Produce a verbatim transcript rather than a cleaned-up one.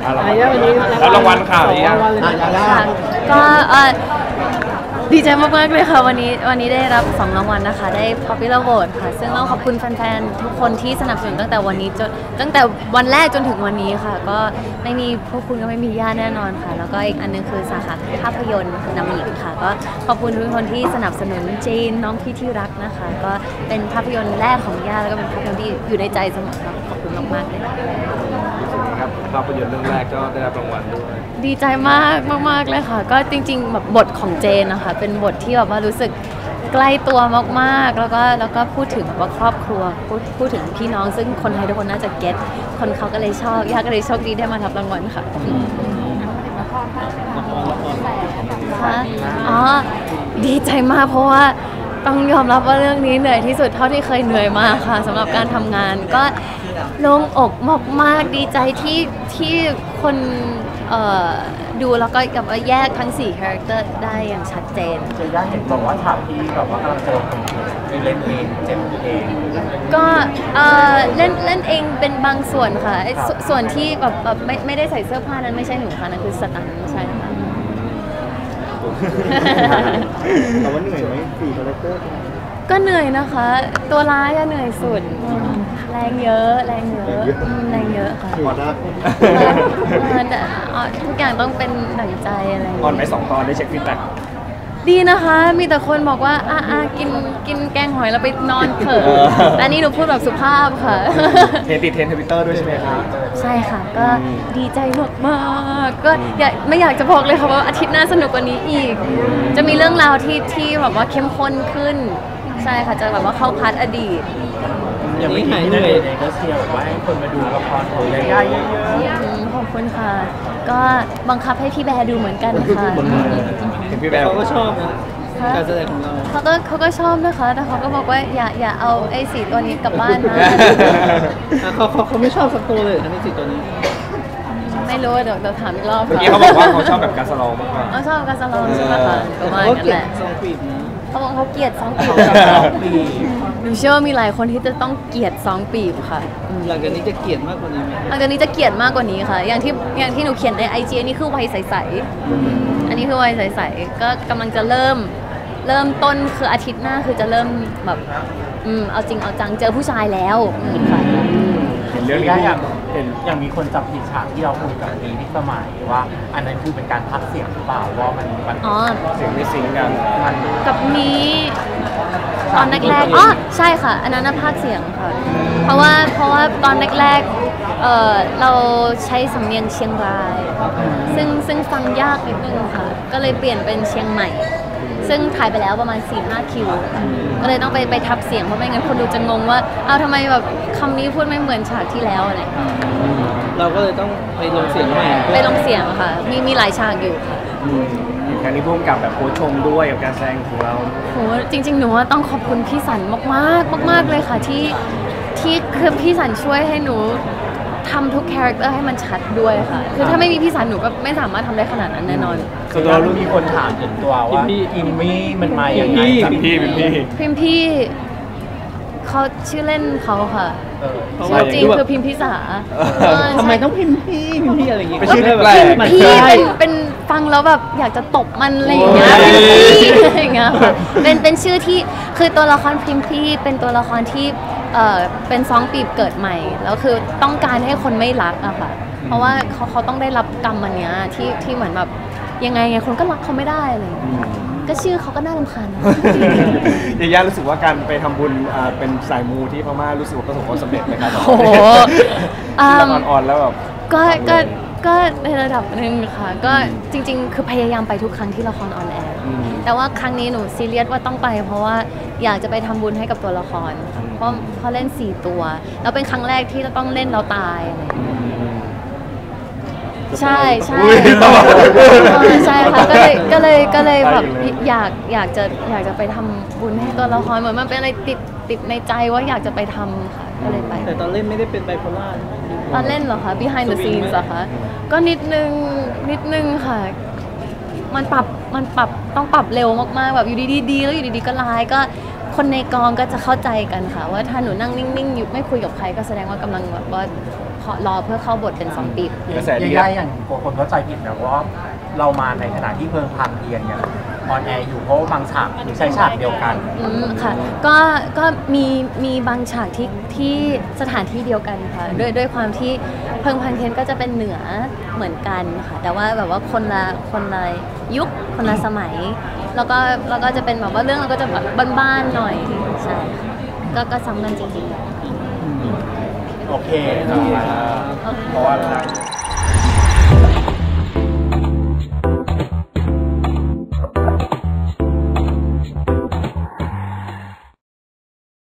แล้วรางวัลข่าวนี้ก็ดีใจมากๆเลยค่ะวันนี้วันนี้ได้รับสองรางวัลนะคะได้ Popular Vote ค่ะซึ่งต้องขอบคุณแฟนๆทุกคนที่สนับสนุนตั้งแต่วันนี้จนตั้งแต่วันแรกจนถึงวันนี้ค่ะก็ไม่มีพวกคุณก็ไม่มีย่าแน่นอนค่ะแล้วก็อีกอันนึงคือสาขาภาพยนตร์นำหญิงค่ะก็ขอบคุณทุกคนที่สนับสนุนจีนน้องพี่ที่รักนะคะก็เป็นภาพยนตร์แรกของย่าแล้วก็เป็นภาพยนตร์ที่อยู่ในใจเสมอค่ะขอบคุณมากๆเลยภาพยนตร์เรื่องแรกก็ได้รับรางวัลด้วยดีใจมากมากๆเลยค่ะก็จริงๆแบบบทของเจนนะคะเป็นบทที่แบบว่ารู้สึกใกล้ตัวมากๆแล้วก็แล้วก็พูดถึงแบบว่าครอบครัวพูดพูดถึงพี่น้องซึ่งคนไทยทุกคนน่าจะเก็ตคนเขาก็เลยชอบย่าก็เลยโชคดีได้มารับรางวัลค่ะอ๋อดีใจมากเพราะว่าต้องยอมรับว่าเรื่องนี้เหนื่อยที่สุดเท่าที่เคยเหนื่อยมาค่ะสำหรับการทำงานก็โล่งอกมากๆดีใจที่ที่คนดูแล้วก็กับแยกทั้งสี่คาแรคเตอร์ได้อย่างชัดเจนจะยากเห็นบอกว่าฉากที่แบบว่ากำลังเจอมีเล่นเองเจ็บเองก็เล่นเล่นเองเป็นบางส่วนค่ะส่วนที่แบบแบบไม่ไม่ได้ใส่เสื้อผ้านั้นไม่ใช่หนูค่ะนั่นคือสตันใช่ค่ะแต่ว่าเหนื่อยไหมสี่คาแรคเตอร์ก็เหนื่อยนะคะตัวร้ายก็เหนื่อยสุดแรงเยอะแรงเยอะแรงเยอะค่ะทุกอย่างต้องเป็นดั่งใจอะไรตอนไปสองตอนได้เช็คฟีดแบ็กดีนะคะมีแต่คนบอกว่าอ่ะอ่ะกินกินแกงหอยแล้วไปนอนเถอะแต่นี่หนูพูดแบบสุภาพค่ะเทนติดเทนทวิตเตอร์ด้วยใช่ไหมคะใช่ค่ะก็ดีใจมากๆก็อยากไม่อยากจะบอกเลยค่ะว่าอาทิตย์หน้าสนุกกว่านี้อีกจะมีเรื่องราวที่ที่แบบว่าเข้มข้นขึ้นใช่ค่ะจะแบบว่าเข้าพาร์ทอดีตยังไม่หายเหนื่อยเลยก็เชียร์แบบว่าให้คนมาดูละครโหยย่าเยอะๆขอบคุณค่ะก็บังคับให้พี่แบร์ดูเหมือนกันค่ะพี่แบร์เขาก็ชอบนะการแสดงของเราเขาก็เขาก็ชอบนะคะแต่เขาก็บอกว่าอย่าอย่าเอาไอ้สีตัวนี้กลับบ้านนะเขาเขาเขาไม่ชอบสักตัวเลยนะไอ้สีตัวนี้ไม่รู้เดี๋ยวเดี๋ยวถามอีกรอบค่ะเขาบอกว่าเขาชอบแบบการสลองมากกว่าเขาชอบการสลองใช่ไหมคะก็ว่ากันแหละเขาบอกเขาเกลียดสองปีหนูเชื่อว่ามีหลายคนที่จะต้องเกลียดสองปีค่ะหลังจากนี้จะเกลียดมากกว่านี้ไหมหลังจากนี้จะเกลียดมากกว่านี้ค่ะอย่างที่อย่างที่หนูเขียนในไอจีนี่คือวัยใสๆอันนี้คือวัยใสๆก็กำลังจะเริ่มเริ่มต้นคืออาทิตย์หน้าคือจะเริ่มแบบอืมเอาจริงเอาจังเจอผู้ชายแล้วเห็นเรื่องนี้เห็นอย่างมีคนจับผิดฉากที่เราคุยกับนี้พิสมัยว่าอันนั้นคือเป็นการพักเสียงหรือเปล่าว่ามันมันเสียงไม่ซิงกันกับนี้ตอนแรกๆอ๋อใช่ค่ะอันนั้นพักเสียงค่ะเพราะว่าเพราะว่าตอนแรกๆเออเราใช้สำเนียงเชียงรายซึ่งซึ่งฟังยากนิดนึงค่ะก็เลยเปลี่ยนเป็นเชียงใหม่ซึ่งถ่ายไปแล้วประมาณ สี่ห้า คิวก็เลยต้องไปไปทับเสียงเพราะไม่งั้นคนดูจะงงว่าเอาทำไมแบบคำนี้พูดไม่เหมือนฉากที่แล้วอะไรเราก็เลยต้องไปลงเสียงใหม่ไปลงเสียงค่ะมีมีหลายฉากอยู่ค่ะการนี้ร่วมกับแบบโค้ชชมด้วยกับการแสดงของเราโหจริงๆหนูว่าต้องขอบคุณพี่สันมากมากมากๆเลยค่ะที่ที่คือพี่สันช่วยให้หนูทำทุกคาแรคเตอร์ให้มันชัดด้วยค่ะคือถ้าไม่มีพี่สันหนูก็ไม่สามารถทำได้ขนาดนั้นแน่นอนส่วนตัวรู้มีคนถามถึงตัวว่าอิมมี่มันมาอย่างไรพิมพี่พิมพี่พิมพี่เขาชื่อเล่นเขาค่ะชื่อจริงคือพิมพิสาทำไมต้องพิมพี่พิมพี่อะไรอย่างเงี้ยชื่อแปลกพิมพี่เป็นฟังแล้วแบบอยากจะตบมันอะไรอย่างเงี้ยอะไรอย่างเงี้ยค่ะเป็นเป็นชื่อที่คือตัวละครพิมพี่เป็นตัวละครที่เอ่อเป็นสองปีเกิดใหม่แล้วคือต้องการให้คนไม่รักอะค่ะเพราะว่าเขาเขาต้องได้รับกรรมอันเนี้ยที่ที่เหมือนแบบยังไงไงคนก็รักเขาไม่ได้เลยก็ชื่อเขาก็น่ารำคาญยายารู้สึกว่าการไปทำบุญเป็นสายมูที่พม่ารู้สึกว่าประสบความสำเร็จไหมครับโอ้โหอ่อนๆแล้วแบบก็ก็ก็ในระดับหนึ่งค่ะก็จริงๆคือพยายามไปทุกครั้งที่ละครออนแอร์แต่ว่าครั้งนี้หนูซีเรียสว่าต้องไปเพราะว่าอยากจะไปทำบุญให้กับตัวละครเพราะเขาเล่นสี่ตัวแล้วเป็นครั้งแรกที่เราต้องเล่นเราตายใช่ใช่ใช่ค่ะก็เลยก็เลยก็เลยแบบอยากอยากจะอยากจะไปทำบุญให้ตัวละครเหมือนมันเป็นอะไรติดติดในใจว่าอยากจะไปทำค่ะก็เลยไปแต่ตอนเล่นไม่ได้เป็นไบโพล่าตอนเล่นเหรอคะ behind the scenes เหรอคะก็นิดนึงนิดนึงค่ะมันปรับมันปรับต้องปรับเร็วมากๆแบบอยู่ดีๆดีแล้วอยู่ดีๆก็ร้ายก็คนในกองก็จะเข้าใจกันค่ะว่าถ้าหนูนั่งนิ่งๆอยู่ไม่คุยกับใครก็แสดงว่ากำลังแบบว่าพอ รอเพื่อเข้าบทเป็นสองปีกระแสดีอย่างกลัวคนเข้าใจผิดแบบว่าเรามาในขณะที่เพลิงพันเรียนเนี่ยออนแอร์อยู่เพราะบางฉากใช้ฉากเดียวกันค่ะก็ก็มีมีบางฉากที่ที่สถานที่เดียวกันค่ะด้วยด้วยความที่เพลิงพันเทียนก็จะเป็นเหนือเหมือนกันค่ะแต่ว่าแบบว่าคนละคนละยุคคนละสมัยแล้วก็แล้วก็จะเป็นแบบว่าเรื่องเราก็จะแบบบ้านๆหน่อยใช่ก็ก็ซ้ำกันจริงๆโอเคเพราะว่า